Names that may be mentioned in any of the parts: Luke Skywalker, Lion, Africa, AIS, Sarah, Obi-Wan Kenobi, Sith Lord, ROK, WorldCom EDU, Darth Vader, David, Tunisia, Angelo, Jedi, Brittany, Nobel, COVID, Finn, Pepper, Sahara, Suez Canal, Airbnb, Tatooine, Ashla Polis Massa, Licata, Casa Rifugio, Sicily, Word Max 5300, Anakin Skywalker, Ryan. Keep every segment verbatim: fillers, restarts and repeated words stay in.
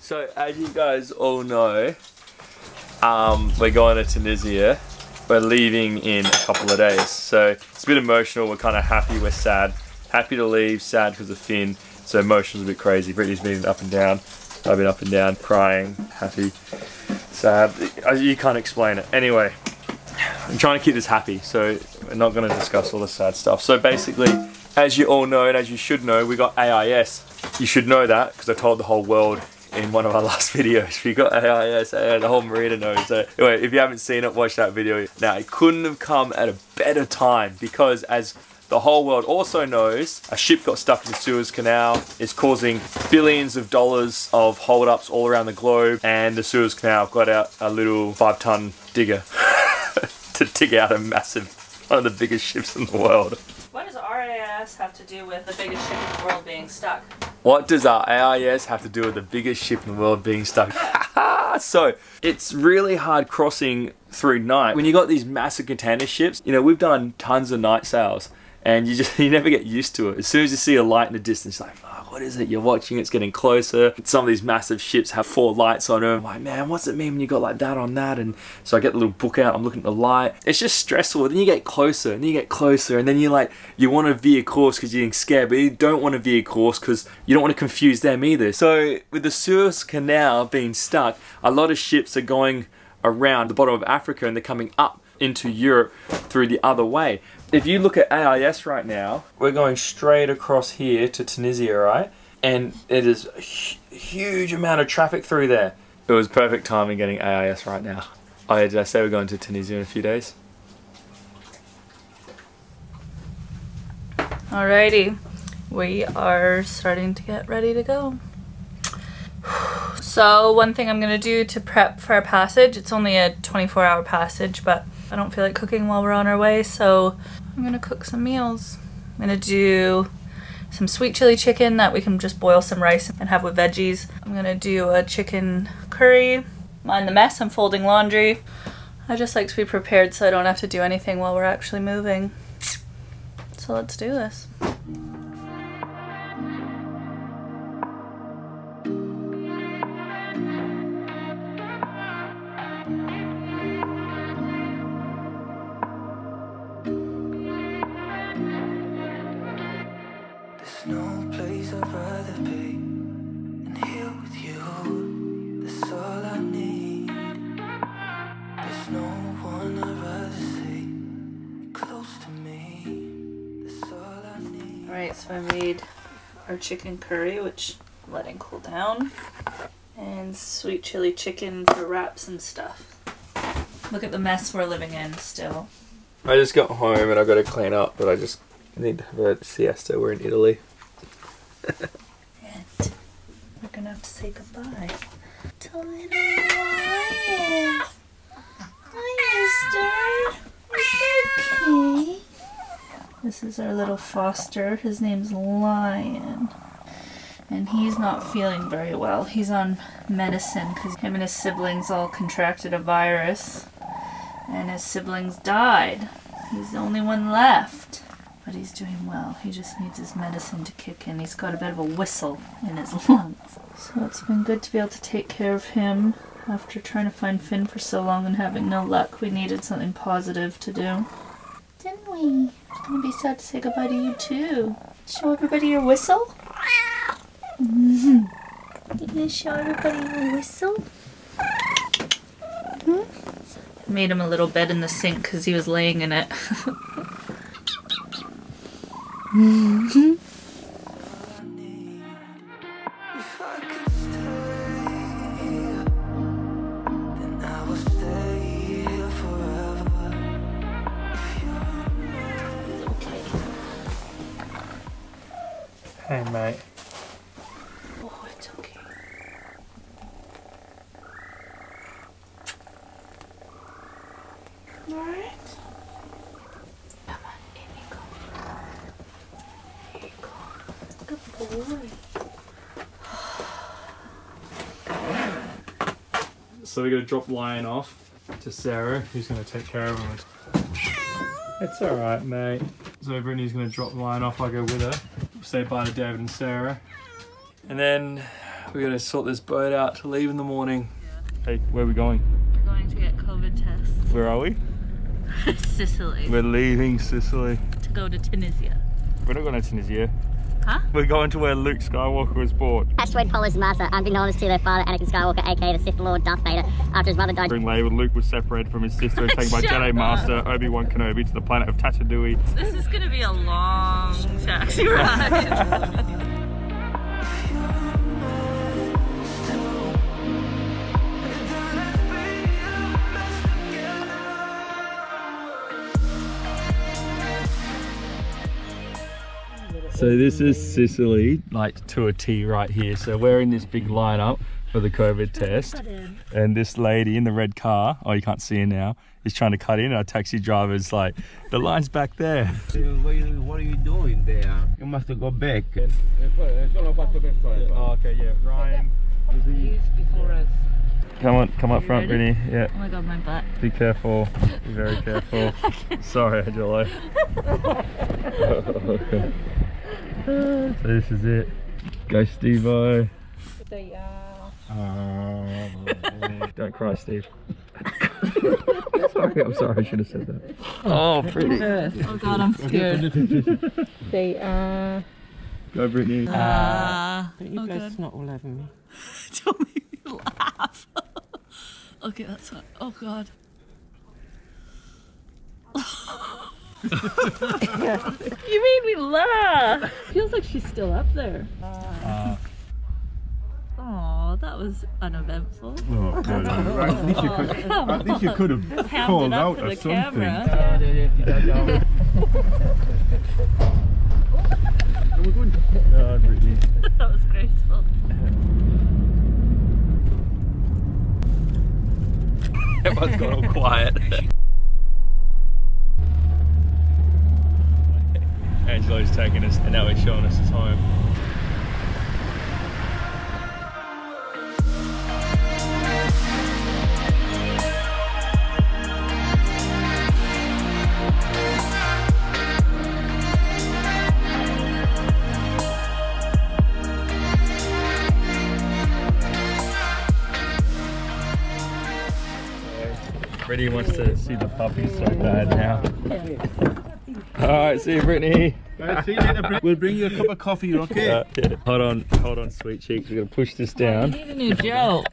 So, as you guys all know, um, we're going to Tunisia. We're leaving in a couple of days. So, it's a bit emotional. We're kind of happy. We're sad. Happy to leave. Sad because of Finn. So, emotion's a bit crazy. Brittany's been up and down. I've been up and down. Crying. Happy. Sad. You can't explain it. Anyway, I'm trying to keep this happy. So, we're not going to discuss all the sad stuff. So, basically, as you all know and as you should know, we got A I S. You should know that because I told the whole world in one of our last videos. We got A I S, and the whole marina knows. So anyway, if you haven't seen it, watch that video. Now, it couldn't have come at a better time because, as the whole world also knows, a ship got stuck in the Suez Canal. It's causing billions of dollars of holdups all around the globe, and the Suez Canal got out a little five-ton digger to dig out a massive, one of the biggest ships in the world. What does our A I S have to do with the biggest ship in the world being stuck? What does our A I S have to do with the biggest ship in the world being stuck? So, it's really hard crossing through night. When you got these massive container ships, you know, we've done tons of night sails, and you just you never get used to it. As soon as you see a light in the distance, you're like, oh, what is it? You're watching, it's getting closer. Some of these massive ships have four lights on them. I'm like, man, what's it mean when you got like that on that? And so I get the little book out, I'm looking at the light. It's just stressful. Then you get closer, and then you get closer, and then you like, you want to veer course because you're getting scared, but you don't want to veer course because you don't want to confuse them either. So with the Suez Canal being stuck, a lot of ships are going around the bottom of Africa and they're coming up into Europe through the other way. If you look at A I S right now, we're going straight across here to Tunisia, right? And it is a huge amount of traffic through there. It was perfect timing getting A I S right now. Oh yeah, did I say we're going to Tunisia in a few days? Alrighty, we are starting to get ready to go. So one thing I'm gonna do to prep for our passage, it's only a twenty-four hour passage, but I don't feel like cooking while we're on our way, so I'm gonna cook some meals. I'm gonna do some sweet chili chicken that we can just boil some rice and have with veggies. I'm gonna do a chicken curry. Mind the mess, I'm folding laundry. I just like to be prepared so I don't have to do anything while we're actually moving. So let's do this. So I made our chicken curry, which I'm letting cool down, and sweet chili chicken for wraps and stuff. Look at the mess we're living in still. I just got home and I've got to clean up, but I just need to have a siesta. We're in Italy. And we're going to have to say goodbye to little Ryan. Hi, mister. Are you okay? This is our little foster. His name's Lion. And he's not feeling very well. He's on medicine because him and his siblings all contracted a virus. And his siblings died. He's the only one left. But he's doing well. He just needs his medicine to kick in. He's got a bit of a whistle in his lungs. So it's been good to be able to take care of him. After trying to find Finn for so long and having no luck, we needed something positive to do. Didn't we? It's gonna be sad to say goodbye to you too. Show everybody your whistle? Mm-hmm. You gonna show everybody your whistle? Mm-hmm. Made him a little bed in the sink because he was laying in it. Mm-hmm. Hey, mate. Oh, it's okay. All right. Come on, Inigo. Here you go. Good boy. So we're going to drop Lion off to Sarah, who's going to take care of him. It's all right, mate. So Brittany's going to drop Lion off. I go with her. Say bye to David and Sarah. And then we gotta sort this boat out to leave in the morning. Yeah. Hey, where are we going? We're going to get COVID tests. Where are we? Sicily. We're leaving Sicily. To go to Tunisia. We're not going to Tunisia. Huh? We're going to where Luke Skywalker was born. Ashla Polis Massa, unbeknownst to their father, Anakin Skywalker, aka the Sith Lord, Darth Vader, after his mother died. During labor, Luke was separated from his sister and taken by Jedi Master Obi-Wan Kenobi to the planet of Tatooine. This is going to be a long taxi ride. So this is Sicily, like to a T right here. So we're in this big lineup for the COVID test. And this lady in the red car, oh, you can't see her now, is trying to cut in. Our taxi driver's like, the line's back there. What are you doing there? You must go back. Oh, okay, yeah, Ryan. Is he before us? Come on, come up front, Brittany. Yeah. Oh my god, my butt. Be careful. Be very careful. Sorry, Angelo. Oh, so this is it. Go Steve-o. Uh, don't cry, Steve. Sorry, I'm sorry, I should have said that. Oh, pretty. Oh god, I'm scared. They are. Go Brittany. Ah. Uh, uh, you oh guys god. Not all over me. Don't make me laugh. Okay, that's fine. Oh god. You made me laugh. Feels like she's still up there. Uh, oh, that was uneventful. Oh, God. I think you could. Oh, I think you could have called out or something. That was graceful. Everyone's got all quiet. Angelo's taking us and now he's showing us his home. Brittany wants to see the puppies so bad now. Alright, see you Brittany. See you later. We'll bring you a cup of coffee, okay? Uh, yeah. Hold on, hold on sweet cheeks, we're gonna push this down. Oh, you need a new joke.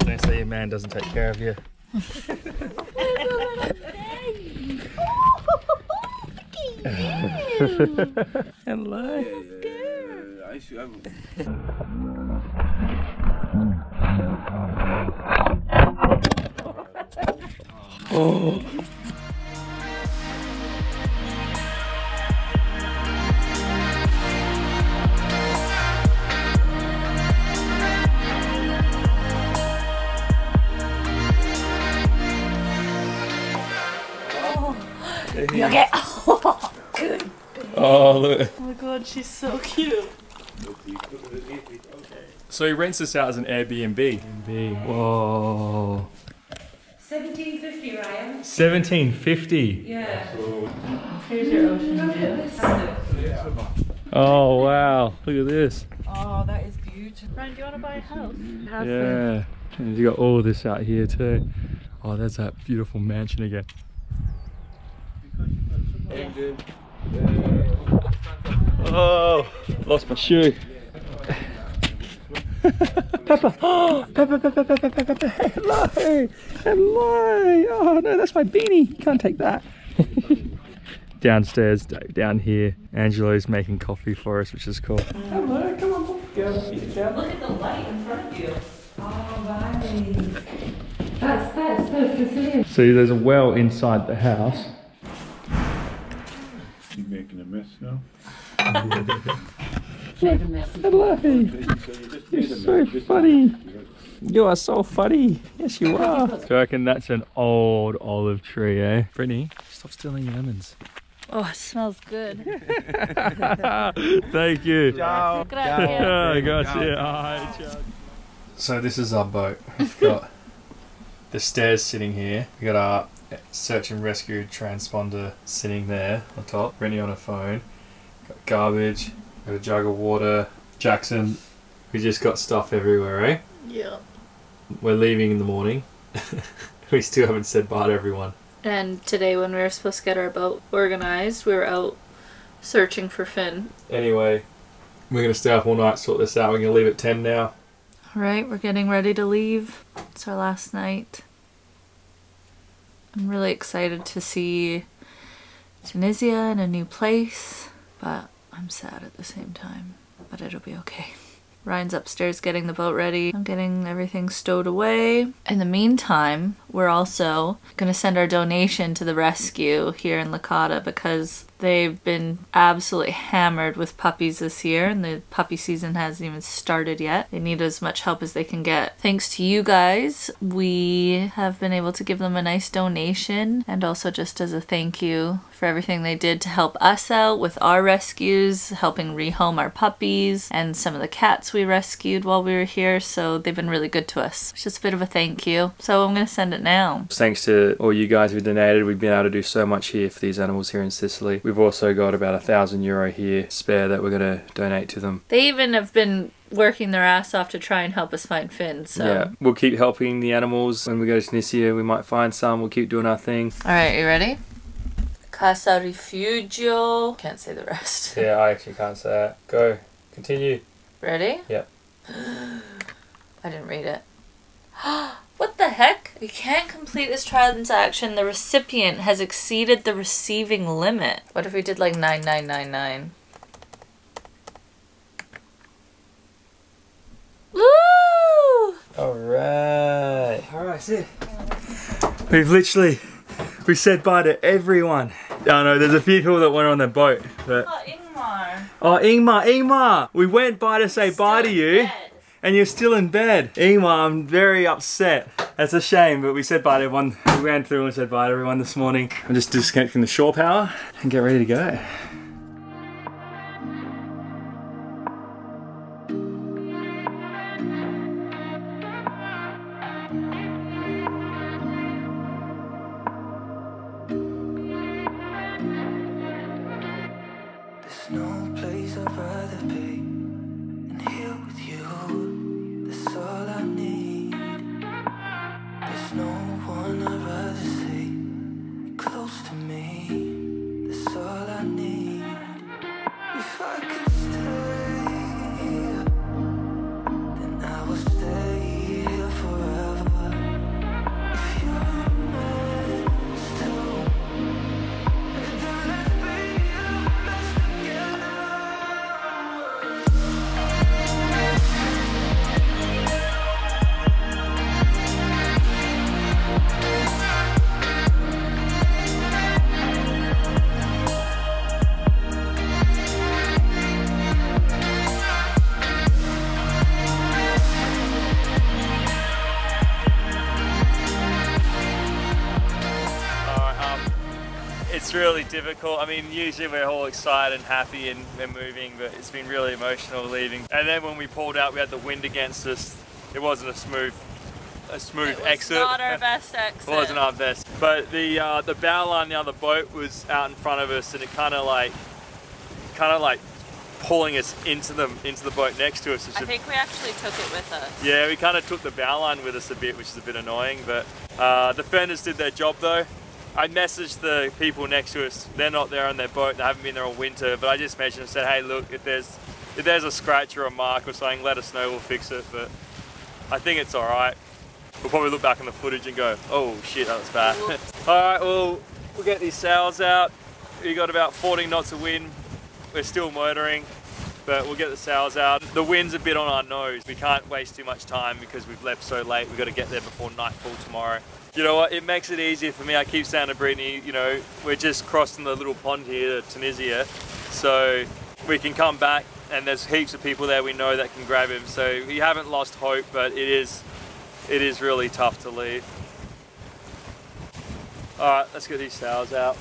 Don't say your man doesn't take care of you. Hello. Yeah, yeah, yeah. Oh. You okay? Oh, good. Oh, look. Oh my god, she's so cute. So he rents this out as an Airbnb. Airbnb. Whoa. seventeen fifty, Ryan. seventeen fifty? Yeah. Here's your ocean view. Oh, wow. Look at this. Oh, that is beautiful. Ryan, do you want to buy a house? Have yeah. And you got all this out here, too. Oh, that's that beautiful mansion again. Yeah. Oh, lost my shoe. Pepper, oh, Pepper, Pepper, Pepper, Pepper, Pepper, hello, hello. Oh no, that's my beanie. You can't take that. Downstairs, down here, Angelo's making coffee for us, which is cool. Hello, come on, look at the light in front of you. Oh, right. That's that's that's Sicilian. See, there's a well inside the house. Making a mess now. Make a mess. Hello. You're so funny. You are so funny. Yes, you are. Do you reckon that's an old olive tree, eh? Brittany, stop stealing lemons. Oh, it smells good. Thank you. Ciao. Ciao. Gotcha. So this is our boat. We've got the stairs sitting here. We got our search and rescue transponder sitting there on top. Brittany on her phone. Got garbage. Got a jug of water. Jackson We just got stuff everywhere, eh? Yeah. We're leaving in the morning. We still haven't said bye to everyone. And today when we were supposed to get our boat organized, we were out searching for Finn. Anyway, we're going to stay up all night, sort this out. We're going to leave at ten now. Alright, we're getting ready to leave. It's our last night. I'm really excited to see Tunisia in a new place, but I'm sad at the same time. But it'll be okay. Ryan's upstairs getting the boat ready. I'm getting everything stowed away. In the meantime, we're also gonna send our donation to the rescue here in Licata because they've been absolutely hammered with puppies this year and the puppy season hasn't even started yet. They need as much help as they can get. Thanks to you guys, we have been able to give them a nice donation and also just as a thank you for everything they did to help us out with our rescues, helping rehome our puppies and some of the cats we rescued while we were here. So they've been really good to us. It's just a bit of a thank you. So I'm gonna send it now. Thanks to all you guys who donated. We've been able to do so much here for these animals here in Sicily. We We've also got about a thousand euro here spare that we're going to donate to them. They even have been working their ass off to try and help us find Finn, so. Yeah, we'll keep helping the animals. When we go to Tunisia, we might find some. We'll keep doing our thing. All right, you ready? Casa Rifugio. Can't say the rest. Yeah, I actually can't say that. Go. Continue. Ready? Yep. I didn't read it. What the heck? We can't complete this transaction. The recipient has exceeded the receiving limit. What if we did like nine nine nine nine? Woo! Alright. Alright, see. We've literally, we said bye to everyone. I know, there's a few people that went on their boat. But... Oh, Ingmar. Oh, Ingmar, Ingmar! We went by to say Still bye to you. Dead. And you're still in bed. Ingmar, I'm very upset. That's a shame, but we said bye to everyone. We ran through and said bye to everyone this morning. I'm just disconnecting the shore power and get ready to go. It's really difficult. I mean, usually we're all excited and happy and we're moving, but it's been really emotional leaving. And then when we pulled out, we had the wind against us. It wasn't a smooth, a smooth it was exit. Not our best exit. It wasn't our best. But the uh, the bow line, the other boat was out in front of us, and it kind of like, kind of like pulling us into them, into the boat next to us. I think we actually took it with us. Yeah, we kind of took the bow line with us a bit, which is a bit annoying. But uh, the fenders did their job though. I messaged the people next to us. They're not there on their boat. They haven't been there all winter. But I just mentioned and said, hey, look, if there's if there's a scratch or a mark or something, let us know. We'll fix it. But I think it's all right. We'll probably look back on the footage and go, oh shit, that was bad. All right, well, we'll get these sails out. We got about fourteen knots of wind. We're still motoring, but we'll get the sails out. The wind's a bit on our nose. We can't waste too much time because we've left so late. We've got to get there before nightfall tomorrow. You know what, it makes it easier for me. I keep saying to Brittany, you know, we're just crossing the little pond here to Tunisia, so we can come back and there's heaps of people there we know that can grab him. So we haven't lost hope, but it is, it is really tough to leave. All right, let's get these sails out.